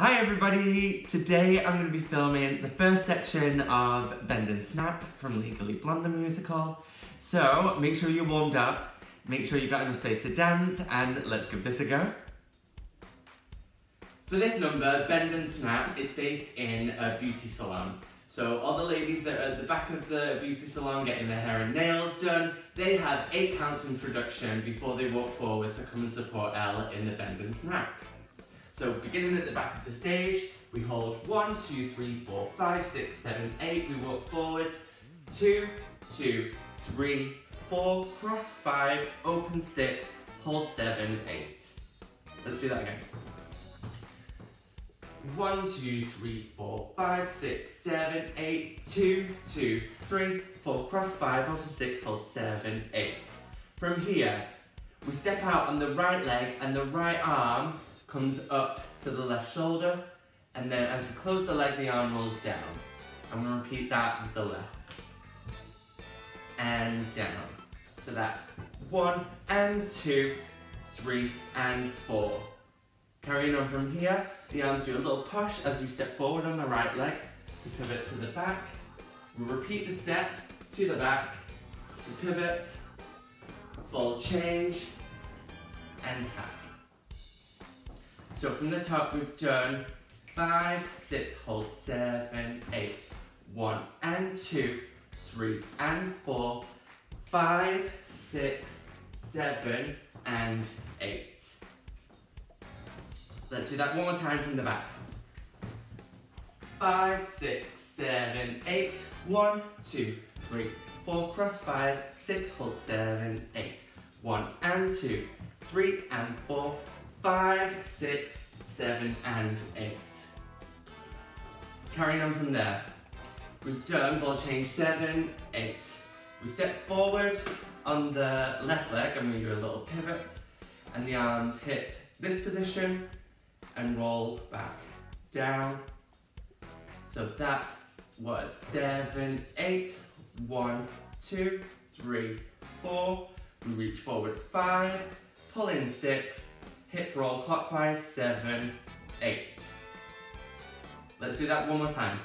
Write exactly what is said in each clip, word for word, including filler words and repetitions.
Hi everybody! Today I'm going to be filming the first section of Bend and Snap from Legally Blonde the musical. So make sure you're warmed up, make sure you've got enough space to dance, and let's give this a go. So this number, Bend and Snap, is based in a beauty salon. So all the ladies that are at the back of the beauty salon getting their hair and nails done, they have eight counts introduction before they walk forward to come and support Elle in the Bend and Snap. So beginning at the back of the stage, we hold one, two, three, four, five, six, seven, eight. We walk forwards, two, two, three, four, cross five, open six, hold seven, eight. Let's do that again. One, two, three, four, five, six, seven, eight, two, two, three, four, cross five, open six, hold seven, eight. From here, we step out on the right leg and the right arm comes up to the left shoulder, and then as we close the leg, the arm rolls down. I'm gonna repeat that with the left. And down. So that's one and two, three and four. Carrying on from here, the arms do a little push as we step forward on the right leg to pivot to the back. We repeat the step to the back, to pivot, full change, and tap. So from the top we've done five, six, hold seven, eight, one and two, three and four, five, six, seven and eight. Let's do that one more time from the back. Five, six, seven, eight, one, two, three, four, cross five, six, hold seven, eight, one and two, three and four, five, six, seven, and eight. Carrying on from there, we've done ball change seven, eight. We step forward on the left leg and we do a little pivot, and the arms hit this position and roll back down. So that was seven, eight, one, two, three, four. We reach forward five, pull in six, hip roll clockwise, seven, eight. Let's do that one more time.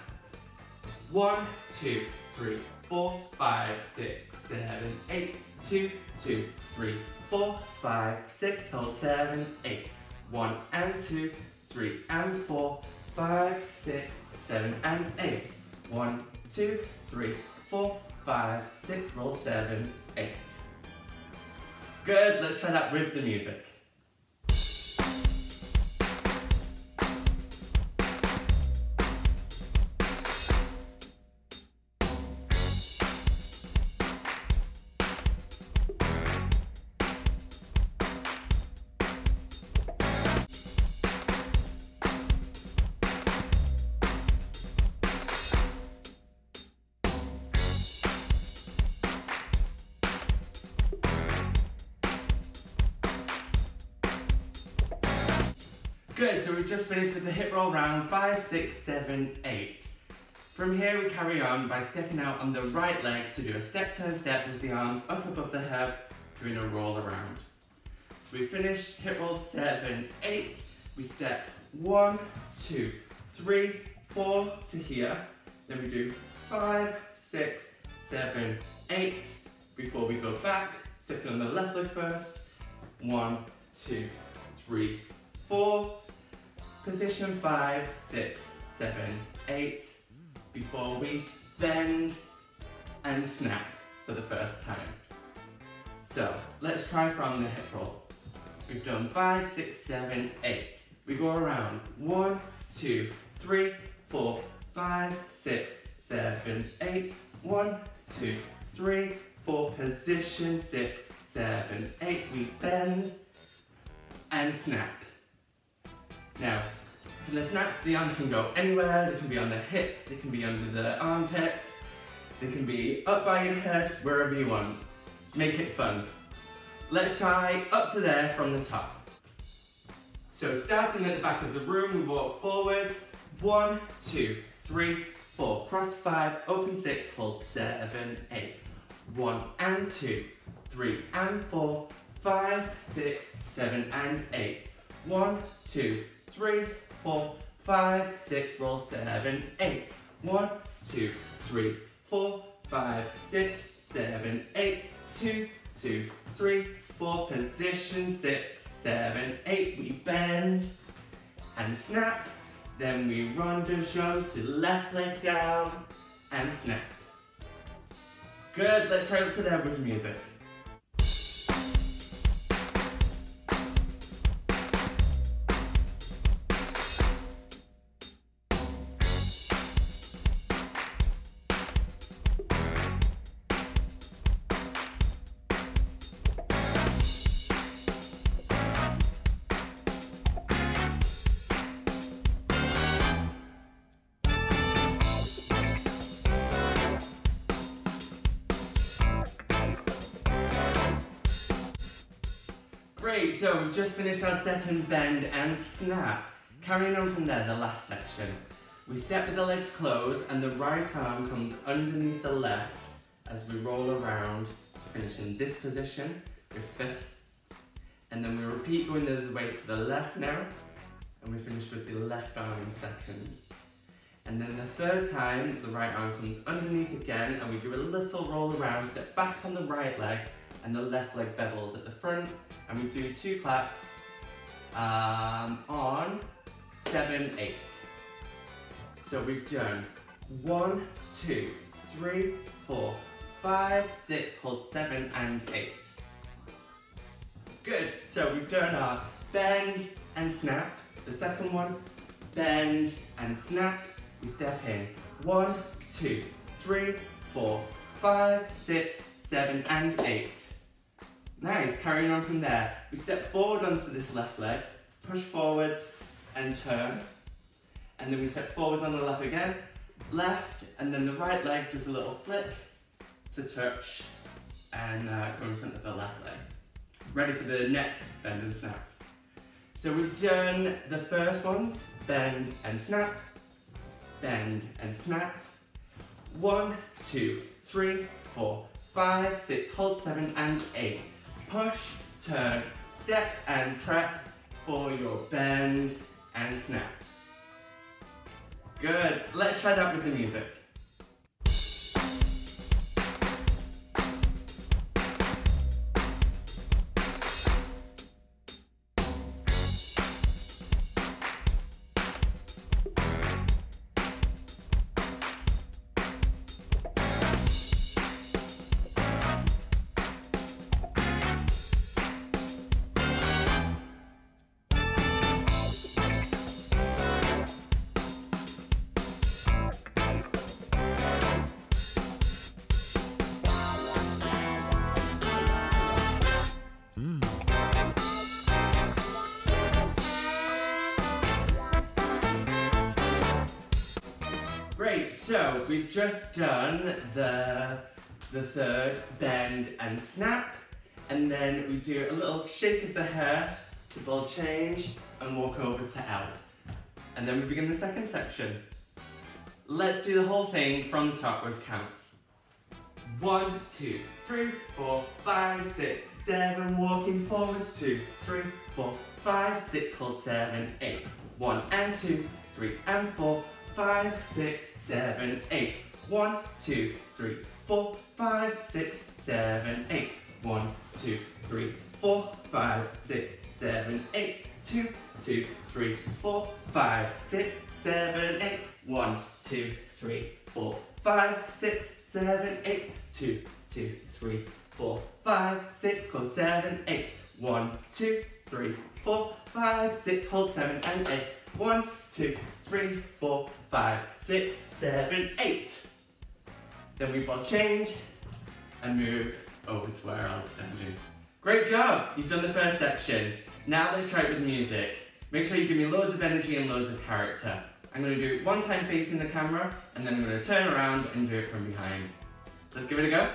One, two, three, four, five, six, seven, eight, two, two, three, four, five, six, hold seven, eight. One and two, three and four, five, six, seven and eight. One, two, three, four, five, six, roll seven, eight. Good, let's try that with the music. Good, so we've just finished with the hip roll round, five, six, seven, eight. From here we carry on by stepping out on the right leg to do a step turn step with the arms up above the hip, doing a roll around. So we finish hip roll seven, eight. We step one, two, three, four to here. Then we do five, six, seven, eight. Before we go back, stepping on the left leg first. One, two, three, four. Position five, six, seven, eight, before we bend and snap for the first time. So let's try from the hip roll. We've done five, six, seven, eight. We go around one, two, three, four, five, six, seven, eight, one, two, three, four, position six, seven, eight. We bend and snap. Now, from the snaps, the arms can go anywhere. They can be on the hips, they can be under the armpits, they can be up by your head, wherever you want. Make it fun. Let's try up to there from the top. So starting at the back of the room, we walk forwards. One, two, three, four, cross five, open six, hold seven, eight. One and two, three and four, five, six, seven and eight. One, two, three, four, five, six, roll seven, eight. One, two, three, four, five, six, seven, eight, two, two, three, four, position six, seven, eight. We bend and snap, then we rond de jambes to left leg down and snap. Good, let's try it to there with music. Great, so we've just finished our second bend and snap. Carrying on from there, the last section. We step with the legs closed and the right arm comes underneath the left as we roll around to finish in this position with fists. And then we repeat going the other way to the left now, and we finish with the left arm in second. And then the third time, the right arm comes underneath again and we do a little roll around, step back on the right leg, and the left leg bevels at the front, and we do two claps um, on seven, eight. So we've done one, two, three, four, five, six, hold seven and eight. Good, so we've done our bend and snap. The second one, bend and snap. We step in, one, two, three, four, five, six, seven and eight. Nice, carrying on from there. We step forward onto this left leg, push forwards and turn. And then we step forwards on the left again, left, and then the right leg does a little flip to touch and uh, go in front of the left leg. Ready for the next bend and snap. So we've done the first ones, bend and snap, bend and snap. One, two, three, four, five, six, hold seven and eight. Push, turn, step and trap for your bend and snap. Good, let's try that with the music. Great, so we've just done the, the third bend and snap, and then we do a little shake of the hair to ball change and walk over to Elle. And then we begin the second section. Let's do the whole thing from the top with counts. One, two, three, four, five, six, seven, walking forwards, two, three, four, five, six, hold seven, eight. One and two, three and four, five, six, seven, eight. One, two, three, four, five, six, seven, eight. One, two, three, four, five, six, seven, eight. Two, two, three, four, five, six, seven, eight. One, two, three, four, five, six, seven, eight. Two, two, three, four, five, six, hold seven, eight. One, two, three, four, five, six, hold seven and eight. One, two, three, four, five, six, seven, eight. Then we ball change and move over to where I was standing. Great job, you've done the first section. Now let's try it with music. Make sure you give me loads of energy and loads of character. I'm gonna do it one time facing the camera, and then I'm gonna turn around and do it from behind. Let's give it a go.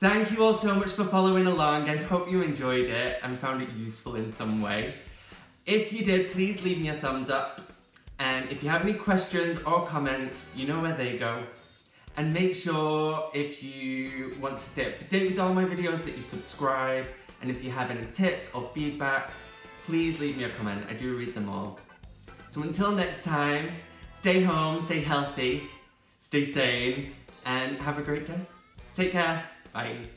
Thank you all so much for following along. I hope you enjoyed it and found it useful in some way. If you did, please leave me a thumbs up. And if you have any questions or comments, you know where they go. And make sure, if you want to stay up to date with all my videos, that you subscribe. And if you have any tips or feedback, please leave me a comment. I do read them all. So until next time, stay home, stay healthy, stay sane, and have a great day. Take care. Bye.